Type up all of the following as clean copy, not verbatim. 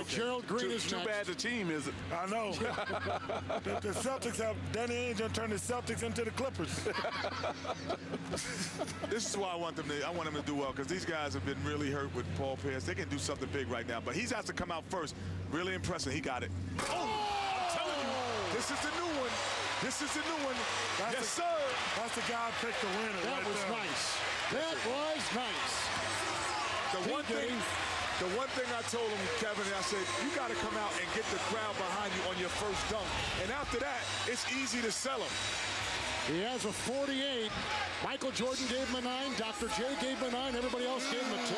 Okay. Gerald Green is too bad the team isn't. I know. The Celtics have Danny Ainge turned the Celtics into the Clippers. This is why I want them to. I want them to do well because these guys have been really hurt with Paul Pierce. They can do something big right now, but he has to come out first. Really impressive. He got it. Oh, I'm telling you, this is the new one. This is the new one. That's yes, sir. That's the guy picked the winner. That was nice. That was nice. The one thing. The one thing I told him, Kevin, I said, you got to come out and get the crowd behind you on your first dunk. And after that, it's easy to sell him. He has a 48. Michael Jordan gave him a 9. Dr. J gave him a 9. Everybody else gave him a 10.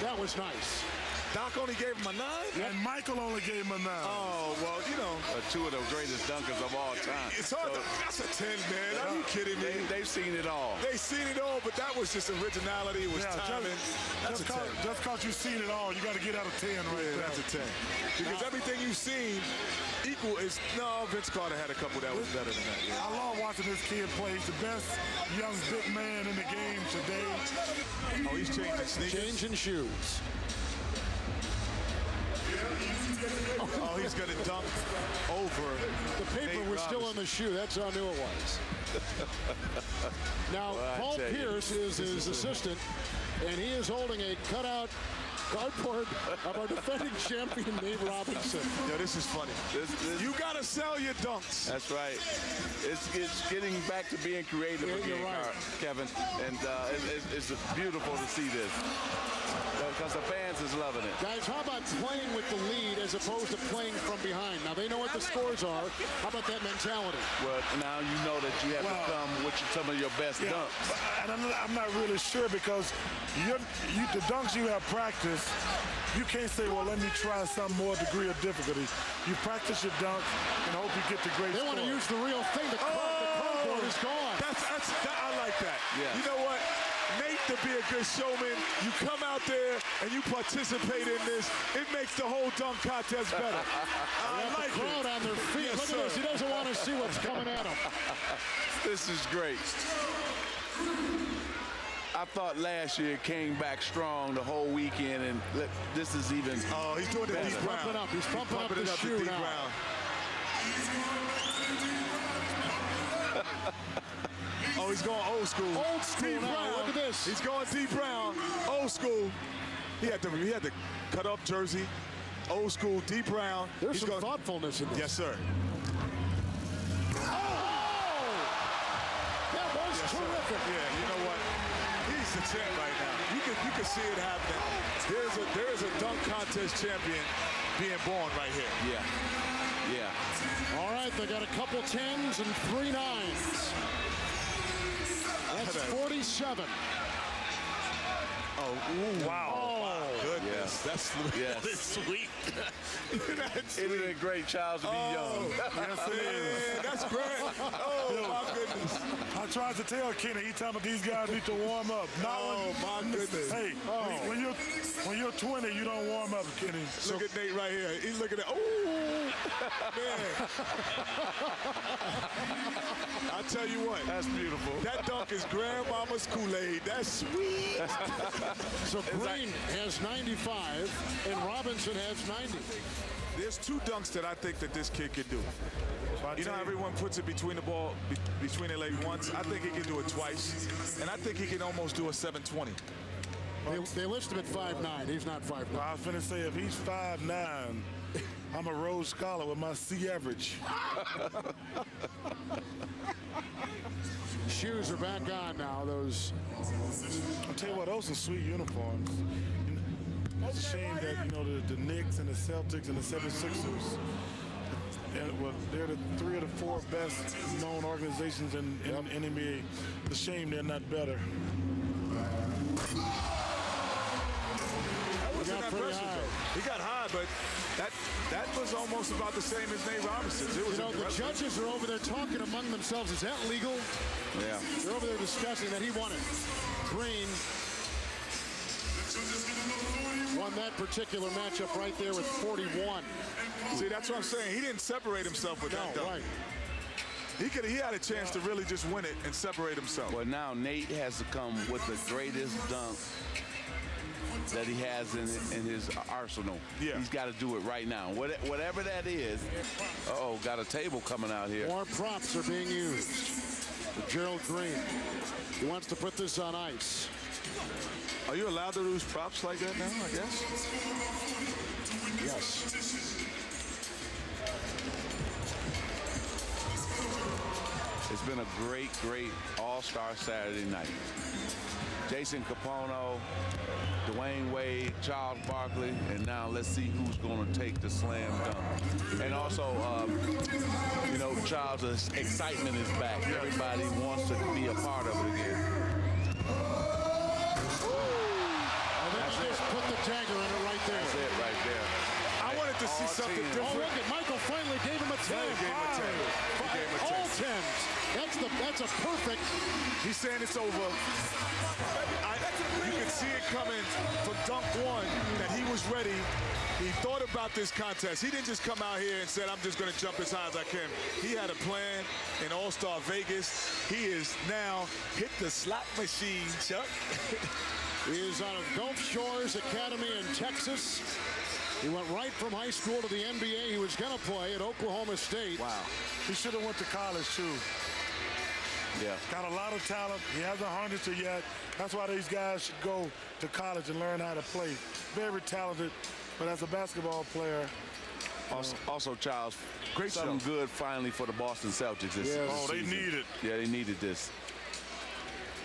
That was nice. Doc only gave him a 9? Yep. And Michael only gave him a 9. Oh, well, you know. Two of the greatest dunkers of all time. It's hard to, that's a 10, man. Are you kidding me? They've seen it all. They've seen it all, but that was just originality. It was timing. That's a 10. Just because you've seen it all, you got to get out of 10 right there. That's a 10. Because everything you've seen equal is, no, Vince Carter had a couple that was better than that. Yeah. I love watching this kid play. He's the best young big man in the game today. Oh, he's changing sneakers. Changing shoes. Oh, he's going to dump over. The paper Nate was still on the shoe. That's how I knew it was. Now, well, Paul Pierce is his assistant, and he is holding a cutout cardboard of our defending champion, Nate Robinson. Yo, this is funny. You got to sell your dunks. That's right. It's getting back to being creative again, Kevin. And it's beautiful to see this. Because the fans is loving it. Guys, how about playing with the lead as opposed to playing from behind? Now, they know what the scores are. How about that mentality? Well, now you know that you have to come with some of your best dunks. And I'm not really sure because the dunks you have practiced, you can't say, well, let me try some more degree of difficulty. You practice your dunk and hope you get the great score. They want to use the real thing. The cardboard is gone. I like that. Yeah. You know what? Nate, to be a good showman, you come out there and you participate in this. It makes the whole dunk contest better. I like the crowd on their feet. Yes, look at this. He doesn't want to see what's coming at him. This is great. I thought last year came back strong the whole weekend, and this is even. Oh, he's doing the deep round. He's pumping up the shoe now. Oh, he's going old school. Old school. Look at this. He's going deep round. Old school. He had to cut up jersey. Old school, deep round. There's he's some going... thoughtfulness in this. Yes, sir. Oh! That was terrific. Sir. Yeah, you know what? He's the champ right now. You can see it happening. There's a dunk contest champion being born right here. Yeah. Yeah. All right, they got a couple 10s and 3 9s. That's 47. Oh, ooh, wow. Oh, my goodness. Yeah. That's sweet. Isn't it great, Charles, to be young? Yes, it is. That's great. Oh, my goodness. I tried to tell Kenny, he told me these guys need to warm up. My goodness. Hey, when you're 20, you don't warm up, Kenny. So, look at Nate right here. He's looking at, man. I tell you what. That's beautiful. That dunk is grandmama's Kool-Aid. That's sweet. So Green has 95, and Robinson has 90. There's two dunks that I think that this kid could do. You know how everyone puts it between the ball, between their leg once? I think he can do it twice, and I think he can almost do a 720. They list him at 5'9". He's not 5'9". Well, I was finna say, if he's 5'9", I'm a Rhodes Scholar with my C average. Shoes are back on now. Those. I'll tell you what, those are sweet uniforms. It's a shame that, you know, the Knicks and the Celtics and the 76ers, they're the three of the four best known organizations in NBA. It's a shame they're not better. He got high, but that was almost about the same as Nate Robinson's. You know, the judges are over there talking among themselves. Is that legal? Yeah. They're over there discussing that he won it. Green won that particular matchup right there with 41. See, that's what I'm saying. He didn't separate himself with that dunk. Right. He had a chance to really just win it and separate himself. Well, now Nate has to come with the greatest dunk that he has in his arsenal. Yeah. He's got to do it right now. Whatever that is. Uh-oh, got a table coming out here. More props are being used. Gerald Green, he wants to put this on ice. Are you allowed to lose props like that now, I guess? Yes. It's been a great, great All-Star Saturday night. Jason Kapono, Dwayne Wade, Charles Barkley, and now let's see who's going to take the slam dunk. And also, you know, Charles' excitement is back. Everybody wants to be a part of it again. Oh, that's just put the dagger in it right there. That's it right there. I wanted to see something different. Oh, look at Michael finally gave him a 10. All 10s. That's a perfect. He's saying it's over. You could see it coming from dunk one that he was ready. He thought about this contest. He didn't just come out here and said, I'm just going to jump as high as I can. He had a plan in All-Star Vegas. He is now hit the slot machine, Chuck. He is out of Gulf Shores Academy in Texas. He went right from high school to the NBA. He was going to play at Oklahoma State. Wow. He should have went to college, too. Yeah. Got a lot of talent. He hasn't harnessed it yet. That's why these guys should go to college and learn how to play. Very talented, but as a basketball player. Also, Charles, great something stuff. Good finally for the Boston Celtics this season. Oh, they need it. Yeah, they needed this.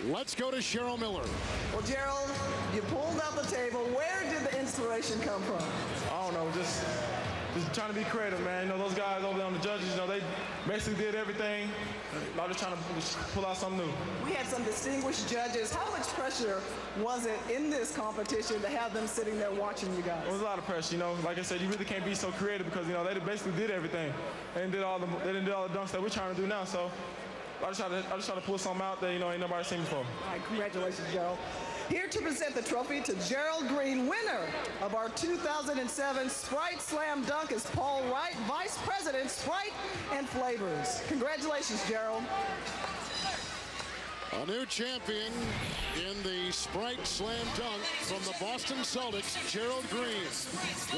Let's go to Cheryl Miller. Well, Gerald, you pulled out the table. Where did the inspiration come from? I don't know, just trying to be creative, man. You know, those guys over there on the judges, you know, they basically did everything. I'm just trying to pull out something new. We had some distinguished judges. How much pressure was it in this competition to have them sitting there watching you guys? It was a lot of pressure, you know. Like I said, you really can't be so creative because, you know, they basically did everything. They didn't do all the dunks that we're trying to do now, so. I just try to pull something out that, you know, ain't nobody seen before. All right, congratulations, Gerald. Here to present the trophy to Gerald Green, winner of our 2007 Sprite Slam Dunk, is Paul Wright, Vice President, Sprite and Flavors. Congratulations, Gerald. A new champion in the Sprite Slam Dunk from the Boston Celtics, Gerald Green,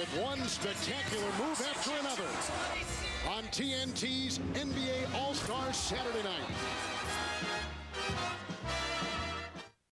with one spectacular move after another on TNT's NBA All-Star Saturday night.